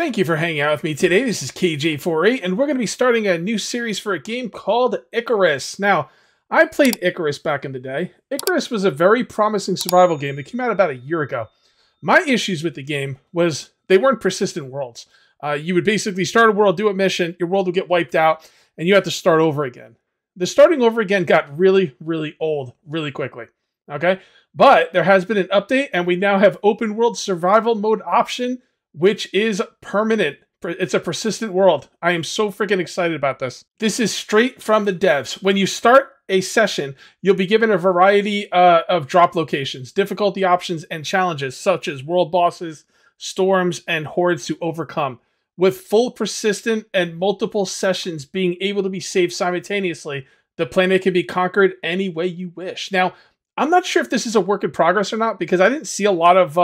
Thank you for hanging out with me today. This is Kage848, and we're going to be starting a new series for a game called Icarus. Now, I played Icarus back in the day. Icarus was a very promising survival game that came out about a year ago. My issues with the game was they weren't persistent worlds. You would basically start a world, do a mission, your world would get wiped out, and you have to start over again. The starting over again got really, really old really quickly. Okay, but there has been an update, and we now have open world survival mode option, which is permanent. It's a persistent world. I am so freaking excited about this. This is straight from the devs. When you start a session, you'll be given a variety of drop locations, difficulty options, and challenges, such as world bosses, storms, and hordes to overcome. With full persistent and multiple sessions being able to be saved simultaneously, the planet can be conquered any way you wish. Now, I'm not sure if this is a work in progress or not, because I didn't see a lot of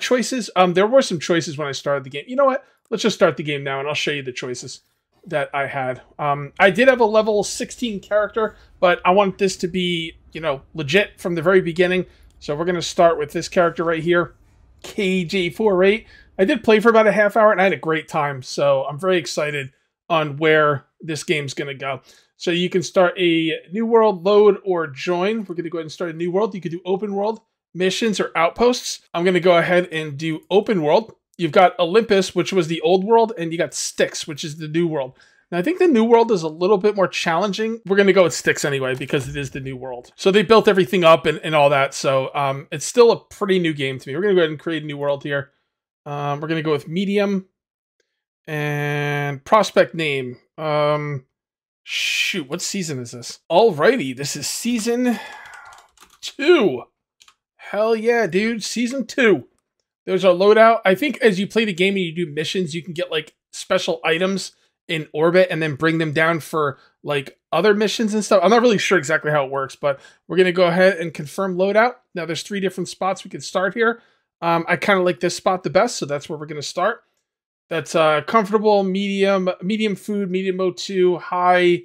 choices. There were some choices when I started the game. You know what? Let's just start the game now, and I'll show you the choices that I had. I did have a level 16 character, but I want this to be, you know, legit from the very beginning. So we're going to start with this character right here, KG48. I did play for about a half hour, and I had a great time. So I'm very excited on where this game's going to go. So you can start a new world, load, or join. We're going to go ahead and start a new world. You could do open world, missions, or outposts. I'm going to go ahead and do open world. You've got Olympus, which was the old world, and you got Styx, which is the new world. Now, I think the new world is a little bit more challenging. We're going to go with Styx anyway, because it is the new world. So they built everything up and all that. So it's still a pretty new game to me. We're going to go ahead and create a new world here. We're going to go with medium and prospect name. Shoot, what season is this? Alrighty, this is season 2. Hell yeah, dude. Season 2. There's a loadout. I think as you play the game and you do missions, you can get like special items in orbit and then bring them down for like other missions and stuff. I'm not really sure exactly how it works, but we're going to go ahead and confirm loadout. Now there's 3 different spots we can start here. I kind of like this spot the best, so that's where we're going to start. That's comfortable, medium food, medium O2, high,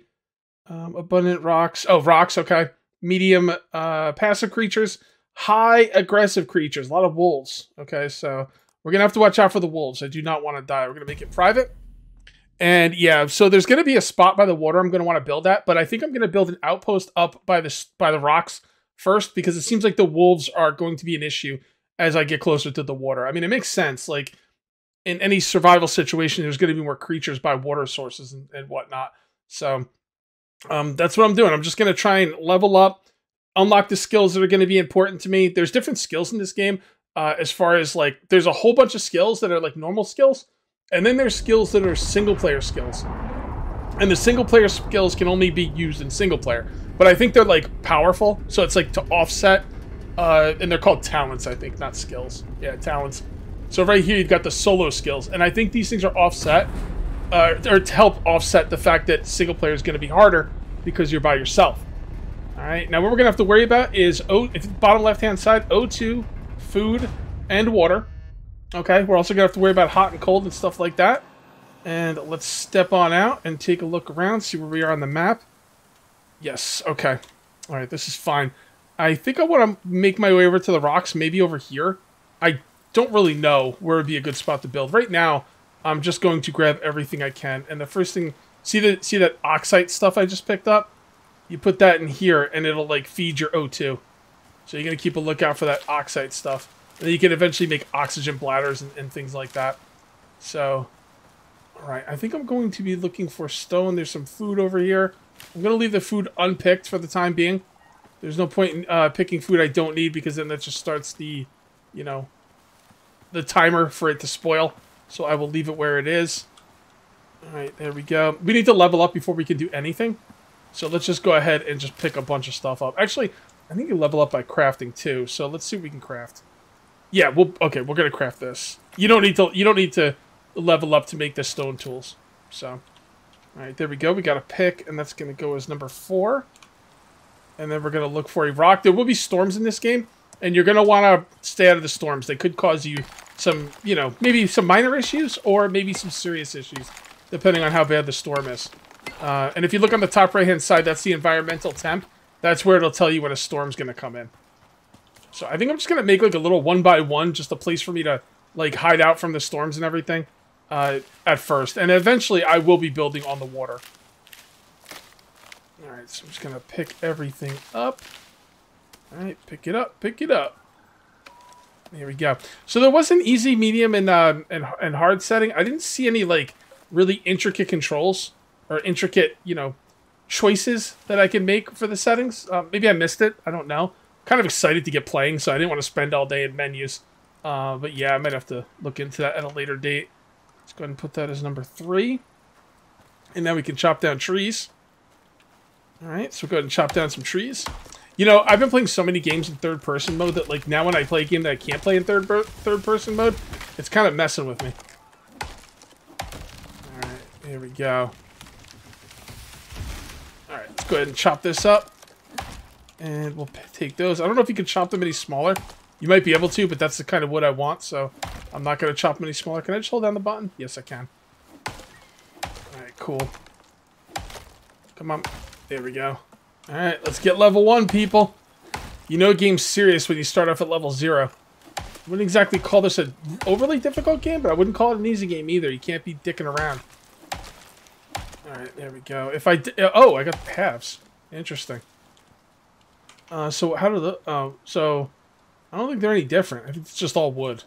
abundant rocks. Oh, rocks, okay. Medium passive creatures, high aggressive creatures, a lot of wolves. Okay, so we're going to have to watch out for the wolves. I do not want to die. We're going to make it private. And yeah, so there's going to be a spot by the water I'm going to want to build at, but I think I'm going to build an outpost up by the rocks first, because it seems like the wolves are going to be an issue as I get closer to the water. I mean, it makes sense. Like, in any survival situation, there's going to be more creatures by water sources and whatnot. So that's what I'm doing. I'm just going to try and level up, unlock the skills that are going to be important to me. There's different skills in this game as far as like, there's a whole bunch of skills that are like normal skills. And then there's skills that are single player skills. And the single player skills can only be used in single player. But I think they're like powerful. So it's like to offset, and they're called talents, I think, not skills. Yeah, talents. So right here, you've got the solo skills. And I think these things are offset, or to help offset the fact that single player is going to be harder because you're by yourself. All right. Now, what we're going to have to worry about is bottom left-hand side, O2, food, and water. Okay. We're also going to have to worry about hot and cold and stuff like that. And let's step on out and take a look around, see where we are on the map. Yes. Okay. All right. This is fine. I think I want to make my way over to the rocks, maybe over here. I don't really know where would be a good spot to build. Right now, I'm just going to grab everything I can. And the first thing, see that oxite stuff I just picked up? You put that in here, and it'll like feed your O2. So you're gonna keep a lookout for that oxite stuff. And then you can eventually make oxygen bladders and things like that. So, all right, I think I'm going to be looking for stone. There's some food over here. I'm gonna leave the food unpicked for the time being. There's no point in picking food I don't need, because then that just starts the, you know, the timer for it to spoil. So I will leave it where it is. All right, there we go. We need to level up before we can do anything. So let's just go ahead and just pick a bunch of stuff up. Actually, I think you level up by crafting too. So let's see what we can craft. Yeah, we're going to craft this. You don't need to level up to make the stone tools. So, all right, there we go. We got a pick, and that's going to go as number 4. And then we're going to look for a rock. There will be storms in this game. And you're going to want to stay out of the storms. They could cause you some, you know, maybe some minor issues or maybe some serious issues, depending on how bad the storm is. And if you look on the top right-hand side, that's the environmental temp. That's where it'll tell you when a storm's going to come in. So I think I'm just going to make like a little one-by-one, just a place for me to like hide out from the storms and everything. at first, and eventually I will be building on the water. Alright, so I'm just going to pick everything up. Alright, pick it up, pick it up. There we go. So there was an easy, medium, and hard setting. I didn't see any, like, really intricate controls or intricate, you know, choices that I can make for the settings. Maybe I missed it. I don't know. Kind of excited to get playing, so I didn't want to spend all day in menus. But yeah, I might have to look into that at a later date. Let's go ahead and put that as number 3. And now we can chop down trees. Alright, so we'll go ahead and chop down some trees. You know, I've been playing so many games in third-person mode that, like, now when I play a game that I can't play in third-person mode, it's kind of messing with me. Alright, here we go. Alright, let's go ahead and chop this up. And we'll take those. I don't know if you can chop them any smaller. You might be able to, but that's the kind of wood I want, so I'm not going to chop them any smaller. Can I just hold down the button? Yes, I can. Alright, cool. Come on. There we go. Alright, let's get level 1, people. You know a game's serious when you start off at level 0. I wouldn't exactly call this an overly difficult game, but I wouldn't call it an easy game either. You can't be dicking around. Alright, there we go. If I... Oh, I got the halves. Interesting. So how do the... so... I don't think they're any different. I think it's just all wood.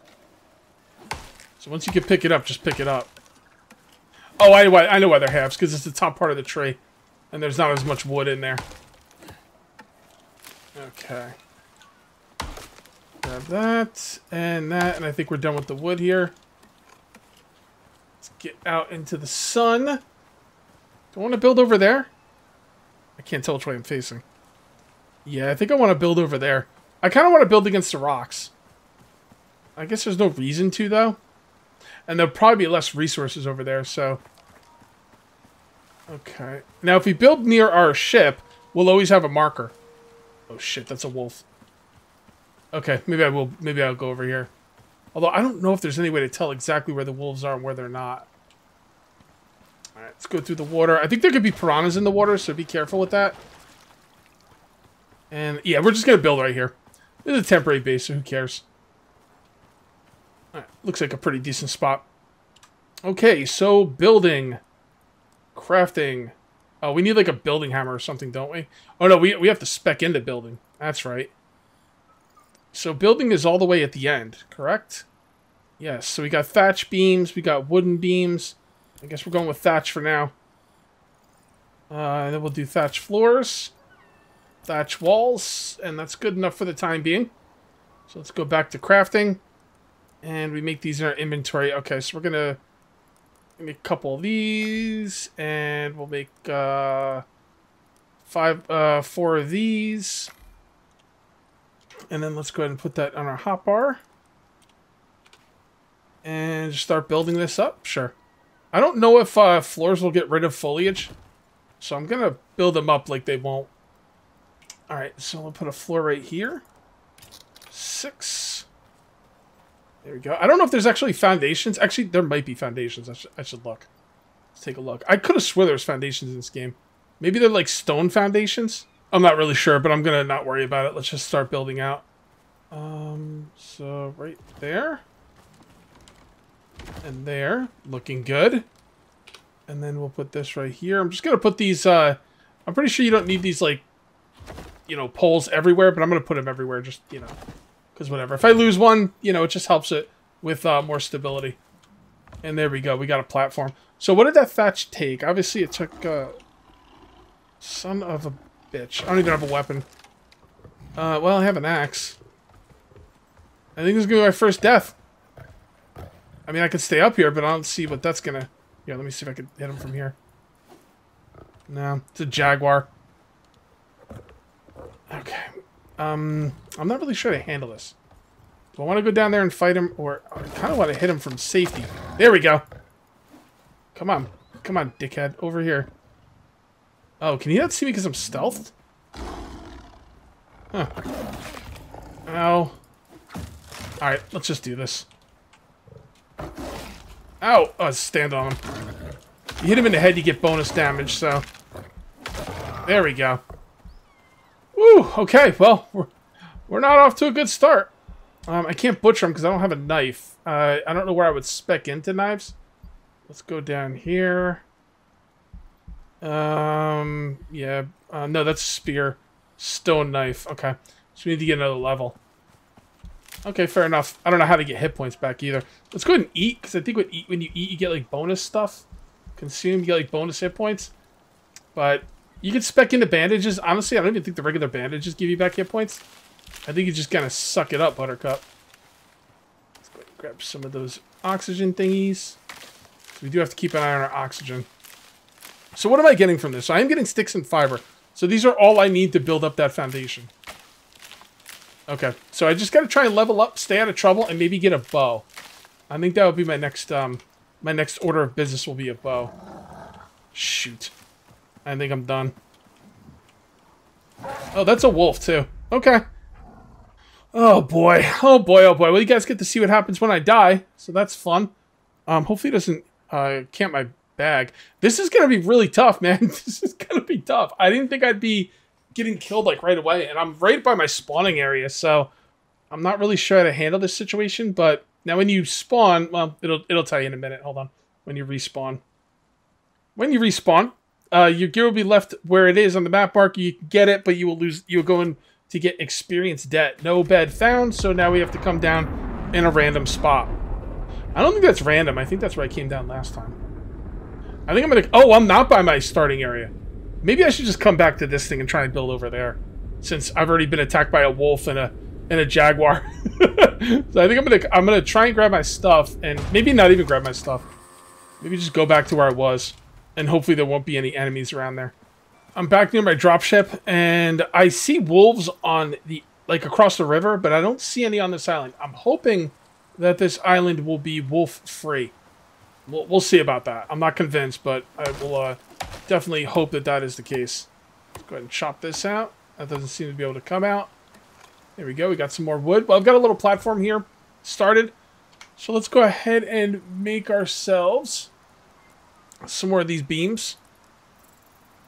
So once you can pick it up, just pick it up. Oh, I know why they're halves, because it's the top part of the tree. And there's not as much wood in there. Okay. Grab that, and I think we're done with the wood here. Let's get out into the sun. Do I want to build over there? I can't tell which way I'm facing. Yeah, I think I want to build over there. I kind of want to build against the rocks. I guess there's no reason to, though. And there'll probably be less resources over there, so... Okay. Now, if we build near our ship, we'll always have a marker. Oh, shit, that's a wolf. Okay, maybe I will. Maybe I'll go over here. Although, I don't know if there's any way to tell exactly where the wolves are and where they're not. Alright, let's go through the water. I think there could be piranhas in the water, so be careful with that. And, yeah, we're just going to build right here. This is a temporary base, so who cares? Alright, looks like a pretty decent spot. Okay, so building... Crafting. Oh, we need like a building hammer or something, don't we? Oh no, we have to spec into building. That's right. So building is all the way at the end, correct? Yes, so we got thatch beams, we got wooden beams. I guess we're going with thatch for now. And then we'll do thatch floors, thatch walls, and that's good enough for the time being. So let's go back to crafting. And we make these in our inventory. Okay, so we're gonna... Make a couple of these, and we'll make 4 of these, and then let's go ahead and put that on our hotbar, and just start building this up. Sure, I don't know if floors will get rid of foliage, so I'm gonna build them up like they won't. All right, so we'll put a floor right here. 6. There we go. I don't know if there's actually foundations. Actually, there might be foundations. I should look. Let's take a look. I could have sworn there was foundations in this game. Maybe they're like stone foundations. I'm not really sure, but I'm going to not worry about it. Let's just start building out. So right there. And there. Looking good. And then we'll put this right here. I'm just going to put these... I'm pretty sure you don't need these, like, you know, poles everywhere, but I'm going to put them everywhere. Just, you know... Because whatever. If I lose one, you know, it just helps it with more stability. And there we go. We got a platform. So what did that thatch take? Obviously, it took... Son of a bitch. I don't even have a weapon. Well, I have an axe. I think this is going to be my first death. I mean, I could stay up here, but I don't see what that's going to... Yeah, let me see if I can hit him from here. No, it's a jaguar. Okay. I'm not really sure to handle this. Do I want to go down there and fight him, or I kind of want to hit him from safety? There we go. Come on. Come on, dickhead. Over here. Oh, can you not see me because I'm stealthed? Huh. Ow. Alright, let's just do this. Ow! Oh, stand on him. You hit him in the head, you get bonus damage, so... There we go. Woo! Okay, well, we're not off to a good start. I can't butcher them because I don't have a knife. I don't know where I would spec into knives. Let's go down here. Yeah. No, that's spear. Stone knife. Okay. So we need to get another level. Okay, fair enough. I don't know how to get hit points back either. Let's go ahead and eat, because I think when you eat, you get, like, bonus stuff. Consume, you get, like, bonus hit points. But you can spec into bandages. Honestly, I don't even think the regular bandages give you back hit points. I think you just kind of suck it up, Buttercup. Let's go ahead and grab some of those oxygen thingies. So we do have to keep an eye on our oxygen. So what am I getting from this? So I am getting sticks and fiber. So these are all I need to build up that foundation. Okay, so I just gotta try and level up, stay out of trouble, and maybe get a bow. I think that would be my next order of business will be a bow. Shoot. I think I'm done. Oh, that's a wolf, too. Okay. Oh, boy. Oh, boy, oh, boy. Well, you guys get to see what happens when I die, so that's fun. Hopefully it doesn't camp my bag. This is gonna be really tough, man. This is gonna be tough. I didn't think I'd be getting killed like right away, and I'm right by my spawning area, so I'm not really sure how to handle this situation. But now when you spawn, well, it'll tell you in a minute. Hold on. When you respawn, your gear will be left where it is on the map marker. You can get it, but you will lose. You'll go in to get experience debt. No bed found. So now we have to come down in a random spot. I don't think that's random. I think that's where I came down last time. I think I'm gonna. Oh, I'm not by my starting area. Maybe I should just come back to this thing and try and build over there, since I've already been attacked by a wolf and a jaguar. So I think I'm gonna try and grab my stuff, and maybe not even grab my stuff. Maybe just go back to where I was, and hopefully there won't be any enemies around there. I'm back near my dropship, and I see wolves on the across the river, but I don't see any on this island. I'm hoping that this island will be wolf-free. We'll see about that. I'm not convinced, but I will definitely hope that that is the case. Let's go ahead and chop this out. That doesn't seem to be able to come out. There we go. We got some more wood. Well, I've got a little platform here started. So let's go ahead and make ourselves some more of these beams.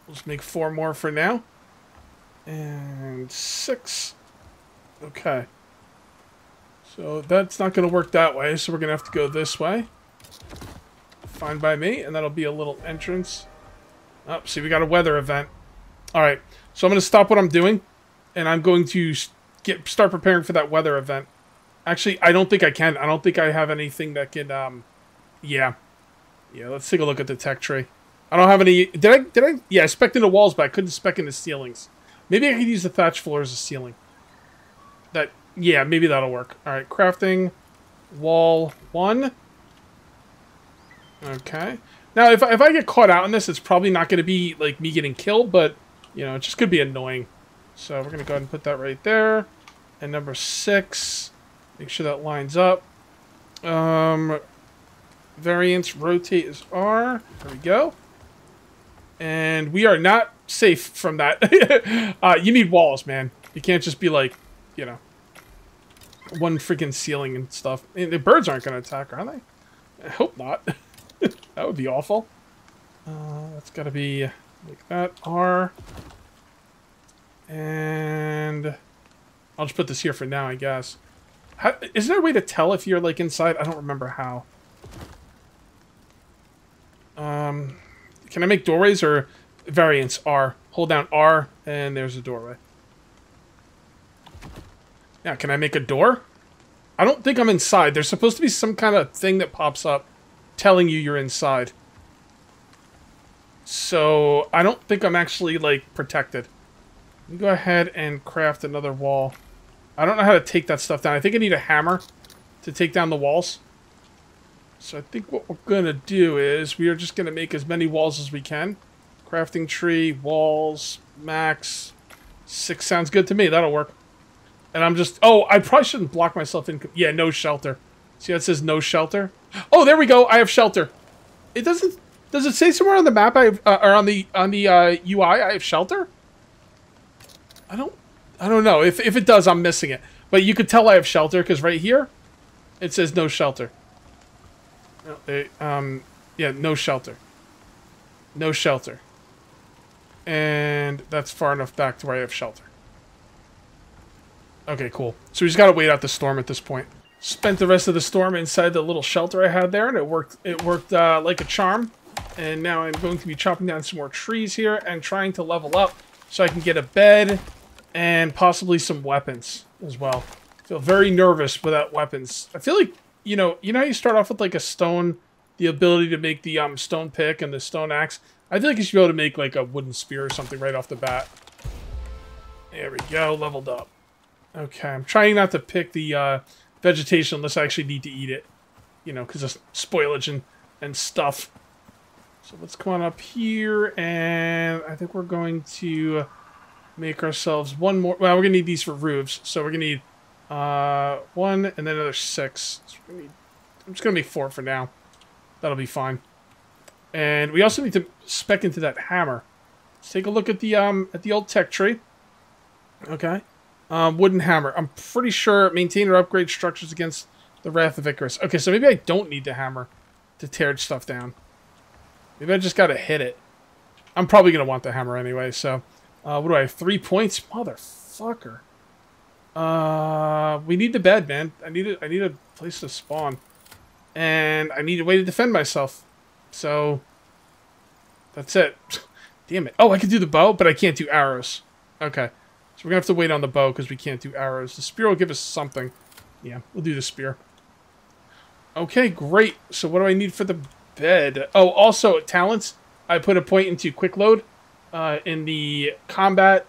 We'll just make 4 more for now. And 6. Okay. So that's not going to work that way. So we're going to have to go this way. Fine by me, and that'll be a little entrance. Oh, see, we got a weather event. All right, so I'm going to stop what I'm doing, and I'm going to start preparing for that weather event. Actually, I don't think I can. I don't think I have anything that can. Yeah. Let's take a look at the tech tree. I don't have any. Did I? Yeah, I spec'd into walls, but I couldn't spec into ceilings. Maybe I could use the thatch floor as a ceiling. That. Yeah, maybe that'll work. All right, crafting, wall 1. Okay. Now, if I get caught out in this, it's probably not going to be, like, me getting killed, but, you know, it just could be annoying. So we're going to go ahead and put that right there. And number 6. Make sure that lines up. Variance rotate is R. There we go. And we are not safe from that. You need walls, man. You can't just be, like, you know, one freaking ceiling and stuff. And the birds aren't going to attack, are they? I hope not. That would be awful. That's got to be like that. R. And I'll just put this here for now, I guess. Is there a way to tell if you're, like, inside? I don't remember how. Can I make doorways or variants? R. Hold down R, and there's a doorway. Now, can I make a door? I don't think I'm inside. There's supposed to be some kind of thing that pops up telling you you're inside. So I don't think I'm actually, like, protected. Let me go ahead and craft another wall. I don't know how to take that stuff down. I think I need a hammer to take down the walls. So I think what we're going to do is we are just going to make as many walls as we can. Crafting tree, walls, max. 6 sounds good to me. That'll work. And I'm just... Oh, I probably shouldn't block myself in... Yeah, no shelter. See how it says no shelter? Oh, there we go. I have shelter. It doesn't... Does it say somewhere on the map I have, or on the UI I have shelter? I don't know. If it does, I'm missing it. But you could tell I have shelter because right here it says no shelter. Yeah, no shelter. No shelter. And that's far enough back to where I have shelter. Okay, cool. So we just gotta wait out the storm at this point. Spent the rest of the storm inside the little shelter I had there, and it worked like a charm. And now I'm going to be chopping down some more trees here and trying to level up so I can get a bed and possibly some weapons as well. I feel very nervous without weapons. I feel like, you know how you start off with like a stone, the ability to make the stone pick and the stone axe? I feel like you should be able to make like a wooden spear or something right off the bat. There we go, leveled up. Okay, I'm trying not to pick the vegetation unless I actually need to eat it. You know, because of spoilage and stuff. So let's come on up here, and I think we're going to make ourselves one more. Well, we're going to need these for roofs, so we're going to need one and then another 6. So we're gonna need, I'm just going to make 4 for now. That'll be fine. And we also need to spec into that hammer. Let's take a look at the old tech tree. Okay. Wooden hammer. I'm pretty sure maintain or upgrade structures against the wrath of Icarus. Okay, so maybe I don't need the hammer to tear stuff down. Maybe I just gotta hit it. I'm probably gonna want the hammer anyway, so... what do I have? 3 points? Motherfucker. We need the bed, man. I need a place to spawn. And I need a way to defend myself. So... that's it. Damn it. Oh, I can do the bow, but I can't do arrows. Okay. So we're gonna have to wait on the bow, because we can't do arrows. The spear will give us something. Yeah, we'll do the spear. Okay, great. So what do I need for the... bed. Oh, also talents. I put a point into quick load in the combat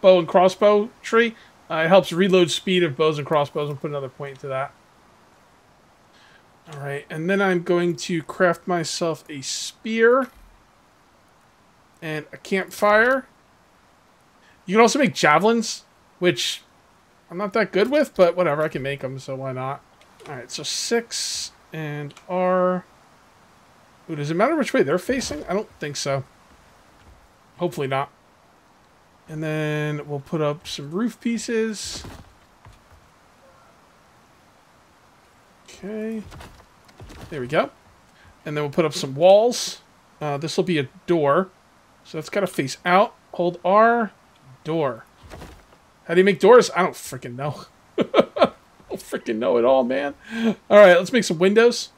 bow and crossbow tree. It helps reload speed of bows and crossbows. I'll put another point into that. All right, and then I'm going to craft myself a spear and a campfire. You can also make javelins, which I'm not that good with, but whatever. I can make them, so why not? All right, so 6 and R. Ooh, does it matter which way they're facing? I don't think so. Hopefully not. And then we'll put up some roof pieces. Okay. There we go. And then we'll put up some walls. This will be a door. So that's got to face out. Hold R. Door. How do you make doors? I don't freaking know. I don't freaking know at all, man. All right, let's make some windows.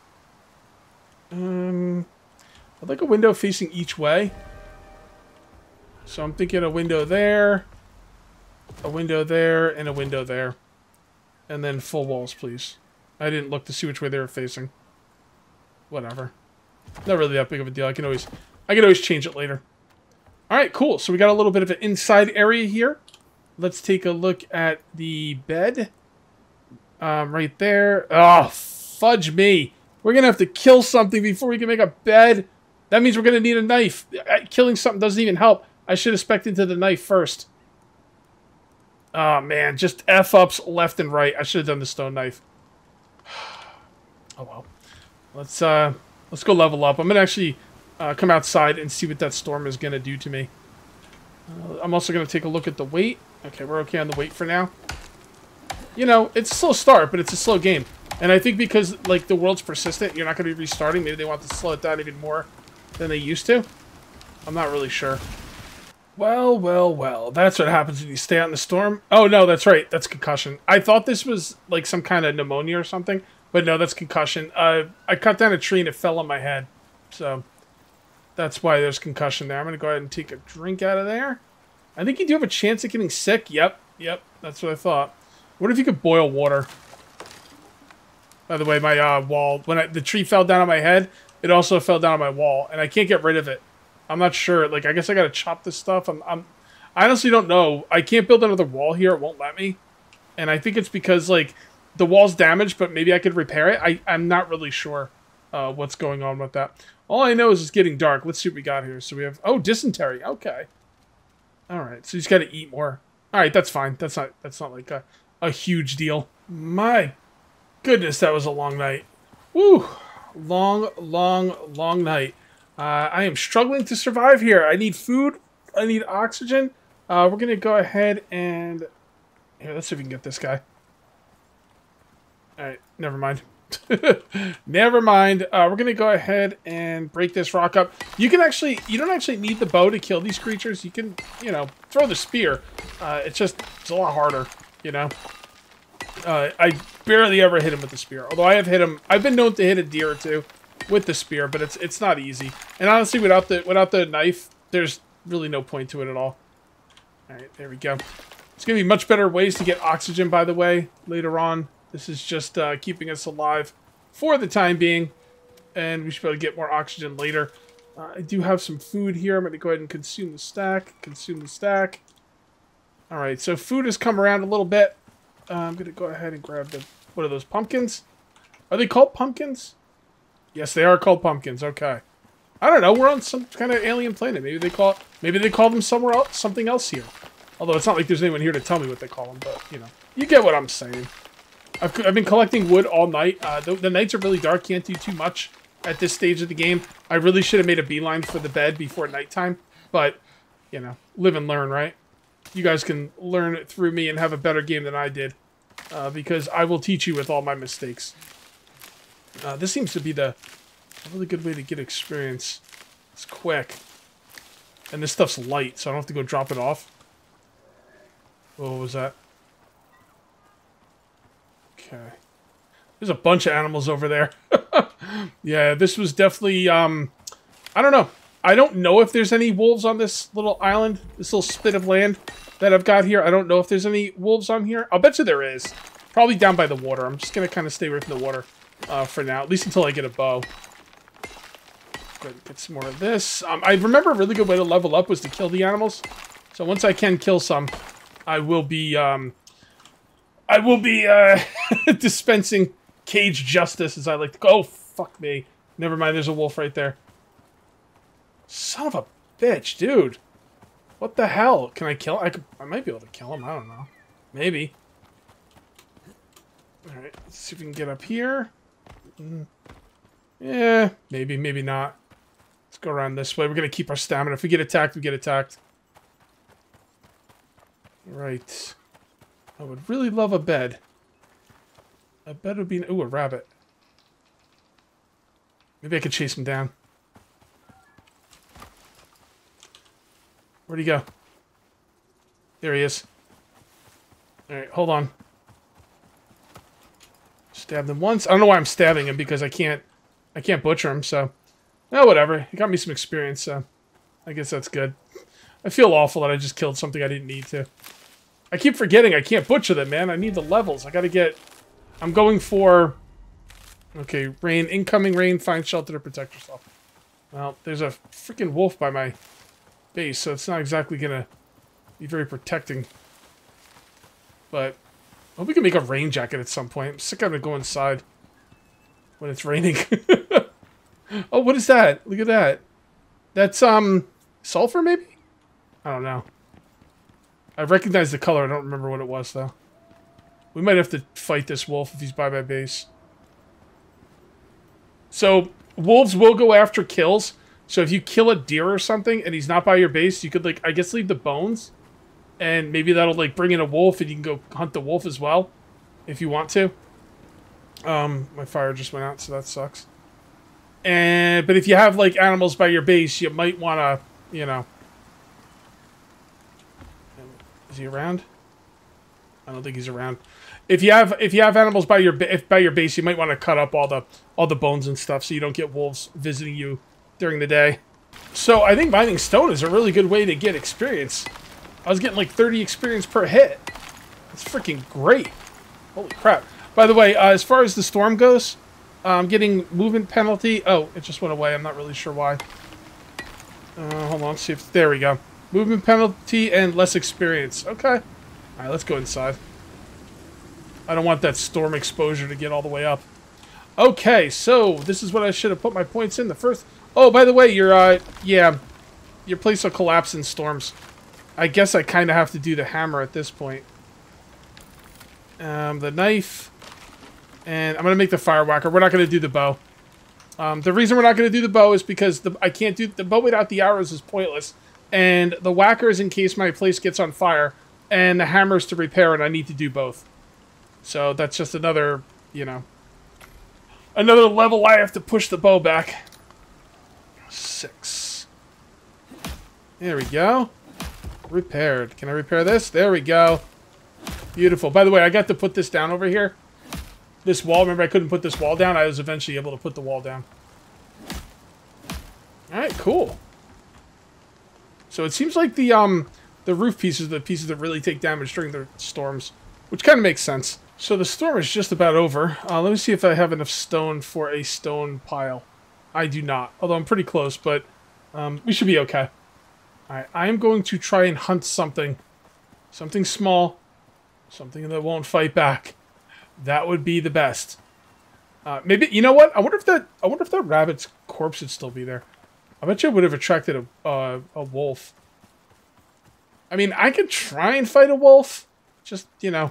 I'd like a window facing each way. So I'm thinking a window there, and a window there. And then full walls, please. I didn't look to see which way they were facing. Whatever. Not really that big of a deal. I can always change it later. Alright, cool. So we got a little bit of an inside area here. Let's take a look at the bed. Right there. Oh, fudge me. We're going to have to kill something before we can make a bed. That means we're going to need a knife. Killing something doesn't even help. I should have spec'd into the knife first. Oh, man. Just F-ups left and right. I should have done the stone knife. Oh, well. Let's go level up. I'm going to actually come outside and see what that storm is going to do to me. I'm also going to take a look at the weight. Okay, we're okay on the weight for now. You know, it's a slow start, but it's a slow game. And I think because, like, the world's persistent, you're not going to be restarting. Maybe they want to slow it down even more than they used to. I'm not really sure. Well, well, well. That's what happens when you stay out in the storm. Oh, no, that's right. That's concussion. I thought this was, like, some kind of pneumonia or something. But no, that's concussion. I cut down a tree and it fell on my head. So, that's why there's concussion there. I'm going to go ahead and take a drink out of there. I think you do have a chance at getting sick. Yep. That's what I thought. What if you could boil water? By the way, my wall, when the tree fell down on my head, it also fell down on my wall, and I can't get rid of it. I'm not sure. Like, I guess I gotta chop this stuff. I honestly don't know. I can't build another wall here. It won't let me. And I think it's because, like, the wall's damaged, but maybe I could repair it. I'm not really sure what's going on with that. All I know is it's getting dark. Let's see what we got here. So we have, oh, dysentery. Okay. All right. So you just gotta eat more. All right. That's fine. That's not like a huge deal. My goodness, that was a long night. Woo! Long night. I am struggling to survive here. I need food. I need oxygen. We're going to go ahead and... here, let's see if we can get this guy. Alright, never mind. Never mind. We're going to go ahead and break this rock up. You can actually... you don't actually need the bow to kill these creatures. You can, you know, throw the spear. It's just... it's a lot harder, you know. I barely ever hit him with the spear. Although I have hit him, I've been known to hit a deer or two with the spear, but it's not easy. And honestly, without the knife, there's really no point to it at all. All right, there we go. It's gonna be much better ways to get oxygen, by the way, later on. This is just keeping us alive for the time being, and we should be able to get more oxygen later. I do have some food here. I'm going to go ahead and consume the stack. All right, so food has come around a little bit. I'm going to go ahead and grab one of those pumpkins. Are they called pumpkins? Yes, they are called pumpkins. Okay. I don't know. We're on some kind of alien planet. Maybe they call them somewhere else, something else here. Although it's not like there's anyone here to tell me what they call them, but you know, you get what I'm saying. I've been collecting wood all night. The nights are really dark. Can't do too much at this stage of the game. I really should have made a beeline for the bed before nighttime. But, you know, live and learn, right? You guys can learn it through me and have a better game than I did. Because I will teach you with all my mistakes. This seems to be a really good way to get experience. It's quick. And this stuff's light, so I don't have to go drop it off. What was that? Okay. There's a bunch of animals over there. Yeah, this was definitely, I don't know. I don't know if there's any wolves on this little island, this little spit of land that I've got here. I don't know if there's any wolves on here. I'll bet you there is. Probably down by the water. I'm just going to kind of stay away from the water for now, at least until I get a bow. Go ahead and get some more of this. I remember a really good way to level up was to kill the animals. So once I can kill some, I will be dispensing cage justice, as I like to go. Oh, fuck me. Never mind, there's a wolf right there. Son of a bitch, dude. What the hell? Can I kill him? I might be able to kill him. I don't know. Maybe. Alright, let's see if we can get up here. Yeah, maybe, maybe not. Let's go around this way. We're going to keep our stamina. If we get attacked, we get attacked. Right. I would really love a bed. A bed would be... Ooh, a rabbit. Maybe I could chase him down. Where'd he go? There he is. Alright, hold on. Stabbed him once. I don't know why I'm stabbing him, because I can't butcher him, so... No, whatever. He got me some experience, so... I guess that's good. I feel awful that I just killed something I didn't need to. I keep forgetting I can't butcher them, man. I need the levels. I gotta get... I'm going for... Okay, rain. Incoming rain. Find shelter to protect yourself. Well, there's a freaking wolf by my base, so it's not exactly gonna be very protecting. But... I hope we can make a rain jacket at some point. I'm sick of it going inside when it's raining. Oh, what is that? Look at that. That's, sulfur, maybe? I don't know. I recognize the color. I don't remember what it was, though. We might have to fight this wolf if he's by my base. So, wolves will go after kills. So if you kill a deer or something and he's not by your base, you could, like, I guess leave the bones. And maybe that'll, like, bring in a wolf and you can go hunt the wolf as well. If you want to. My fire just went out, so that sucks. But if you have, like, animals by your base, you might want to, you know... Is he around? I don't think he's around. If you have animals by your base, you might want to cut up all the bones and stuff so you don't get wolves visiting you during the day. So I think mining stone is a really good way to get experience. I was getting like 30 experience per hit. That's freaking great. Holy crap. By the way, as far as the storm goes, I'm getting movement penalty. Oh, it just went away. I'm not really sure why. Hold on. See if there we go. Movement penalty and less experience. Okay. Alright, let's go inside. I don't want that storm exposure to get all the way up. Okay, so this is what I should have put my points in. The first... Oh, by the way, your place will collapse in storms. I guess I kind of have to do the hammer at this point. The knife. And I'm going to make the fire whacker. We're not going to do the bow. The reason we're not going to do the bow is because I can't do... The bow without the arrows is pointless. And the whacker is in case my place gets on fire, and the hammer is to repair, and I need to do both. So that's just another, you know, another level I have to push the bow back. 6. There we go. Repaired. Can I repair this? There we go. Beautiful. By the way, I got to put this down over here. This wall. Remember, I couldn't put this wall down. I was eventually able to put the wall down. All right, cool. So it seems like the roof pieces are the pieces that really take damage during the storms, which kind of makes sense. So the storm is just about over. Let me see if I have enough stone for a stone pile. I do not, although I'm pretty close, but we should be okay. All right, I am going to try and hunt something. Something small. Something that won't fight back. That would be the best. Maybe, you know what? I wonder if that rabbit's corpse would still be there. I bet you it would have attracted a wolf. I mean, I could try and fight a wolf. Just, you know,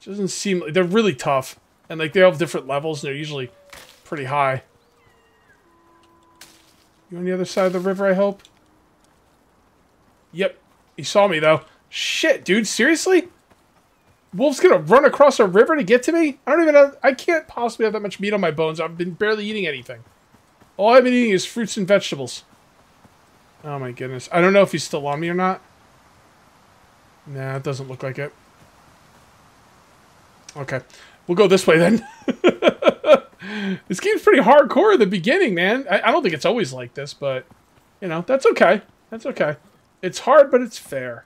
it doesn't seem like they're really tough. And, like, they all have different levels, and they're usually pretty high. You on the other side of the river, I hope? Yep. He saw me, though. Shit, dude. Seriously? Wolf's gonna run across a river to get to me? I don't even have... I can't possibly have that much meat on my bones. I've been barely eating anything. All I've been eating is fruits and vegetables. Oh, my goodness. I don't know if he's still on me or not. Nah, it doesn't look like it. Okay. We'll go this way, then. This game's pretty hardcore at the beginning, man. I don't think it's always like this, but... You know, that's okay. That's okay. It's hard, but it's fair.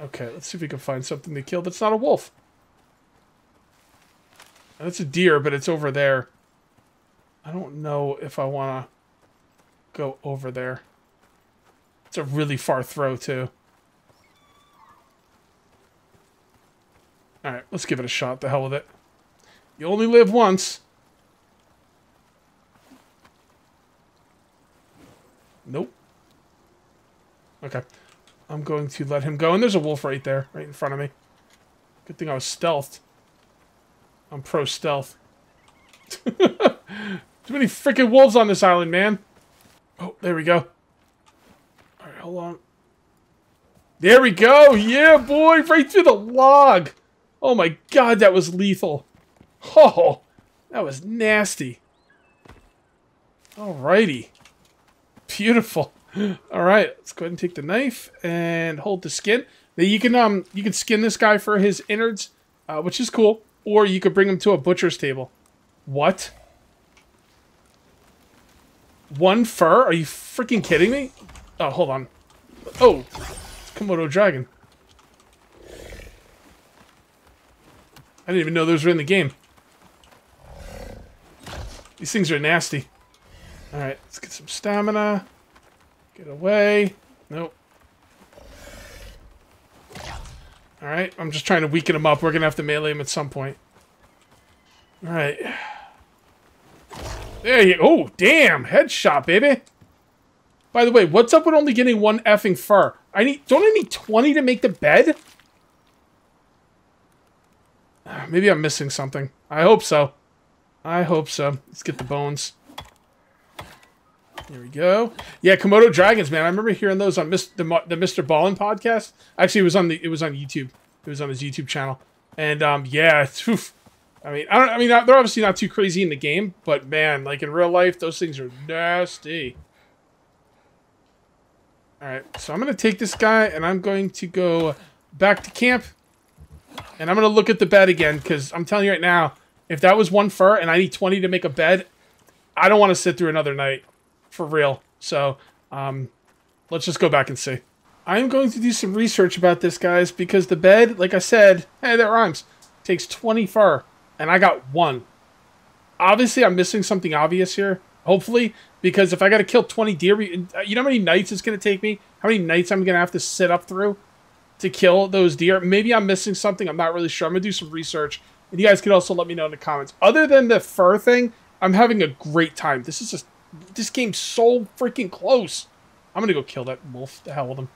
Okay, let's see if we can find something to kill that's not a wolf. Now, that's a deer, but it's over there. I don't know if I want to go over there. It's a really far throw, too. Alright, let's give it a shot. The hell with it. You only live once. Nope. Okay. I'm going to let him go. And there's a wolf right there, right in front of me. Good thing I was stealthed. I'm pro-stealth. Too many freaking wolves on this island, man. Oh, there we go. Alright, hold on. There we go! Yeah, boy! Right through the log! Oh my god, that was lethal. Oh, that was nasty. Alrighty. Beautiful. All right, let's go ahead and take the knife and hold the skin. Now you can skin this guy for his innards, which is cool, or you could bring him to a butcher's table. What? One fur? Are you freaking kidding me? Oh, hold on. Oh, it's Komodo dragon. I didn't even know those were in the game. These things are nasty. All right, let's get some stamina. Get away. Nope. Alright, I'm just trying to weaken him up. We're going to have to melee him at some point. Alright. There you go. Oh, damn. Headshot, baby. By the way, what's up with only getting one effing fur? Don't I need 20 to make the bed? Maybe I'm missing something. I hope so. I hope so. Let's get the bones. There we go. Yeah, Komodo dragons, man. I remember hearing those on the Mr. Ballin podcast. Actually, it was on YouTube. It was on his YouTube channel. And yeah, oof. I mean, they're obviously not too crazy in the game, but man, like in real life, those things are nasty. All right, so I'm gonna take this guy, and I'm going to go back to camp, and I'm gonna look at the bed again because I'm telling you right now, if that was one fur and I need 20 to make a bed, I don't want to sit through another night. For real. So, let's just go back and see. I'm going to do some research about this, guys, because the bed, like I said, hey, that rhymes, takes 20 fur, and I got one. Obviously, I'm missing something obvious here, hopefully, because if I got to kill 20 deer, you know how many nights it's going to take me? How many nights I'm going to have to sit up through to kill those deer? Maybe I'm missing something. I'm not really sure. I'm going to do some research, and you guys can also let me know in the comments. Other than the fur thing, I'm having a great time. This is just... This game's so freaking close. I'm gonna go kill that wolf. The hell with him.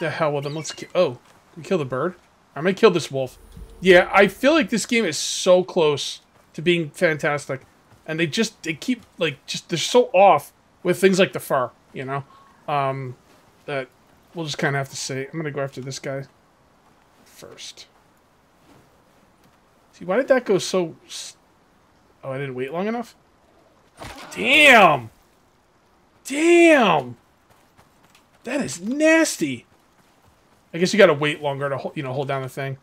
The hell with him. Let's kill... Oh. Can we kill the bird? I'm gonna kill this wolf. Yeah, I feel like this game is so close to being fantastic. And they keep, like, just... They're so off with things like the fur, you know? That we'll just kind of have to see. I'm gonna go after this guy first. See, why did that go so... Oh, I didn't wait long enough? Damn! Damn! That is nasty! I guess you gotta wait longer to, you know, hold down the thing.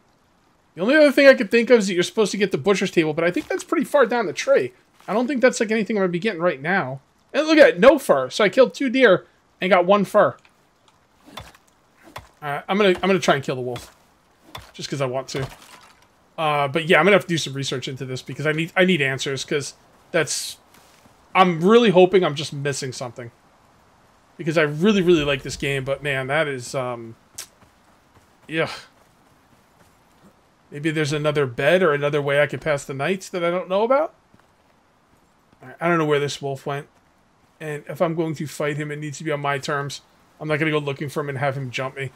The only other thing I could think of is that you're supposed to get the butcher's table, but I think that's pretty far down the tree. I don't think that's like anything I'm gonna be getting right now. And look at it, no fur. So I killed 2 deer and got 1 fur. Alright, I'm gonna try and kill the wolf, just because I want to. But yeah, I'm gonna have to do some research into this because I need answers because that's. I'm really hoping I'm just missing something. Because I really, really like this game, but man, that is, yeah. Maybe there's another bed or another way I could pass the nights that I don't know about. I don't know where this wolf went. And if I'm going to fight him, it needs to be on my terms. I'm not going to go looking for him and have him jump me.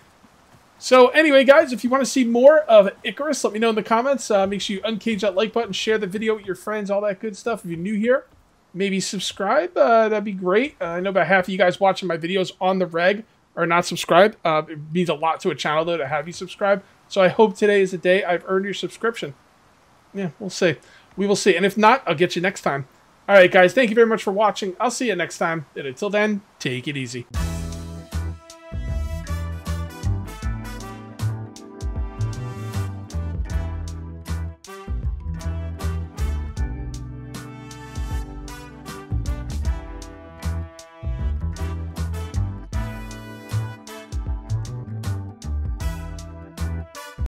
So anyway, guys, if you want to see more of Icarus, let me know in the comments. Make sure you uncage that like button, share the video with your friends, all that good stuff. If you're new here, maybe subscribe. That'd be great. I know about half of you guys watching my videos on the reg are not subscribed. It means a lot to a channel, though, to have you subscribe. So I hope today is the day I've earned your subscription. Yeah, we'll see. We will see. And if not, I'll get you next time. All right, guys, thank you very much for watching. I'll see you next time. And until then, take it easy.